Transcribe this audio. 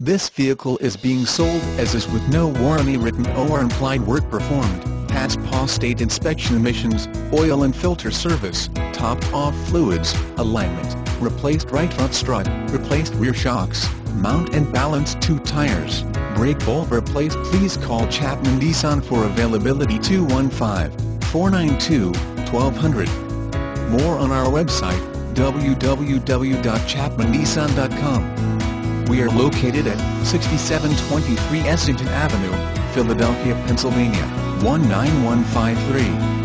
This vehicle is being sold as is with no warranty written or implied work performed, past PAW state inspection emissions, oil and filter service, topped off fluids, alignment, replaced right front strut, replaced rear shocks, mount and balance 2 tires, brake bulb replaced. Please call Chapman Nissan for availability 215-492-1200. More on our website, www.chapmannissan.com. We are located at 6723 Essington Avenue, Philadelphia, Pennsylvania, 19153.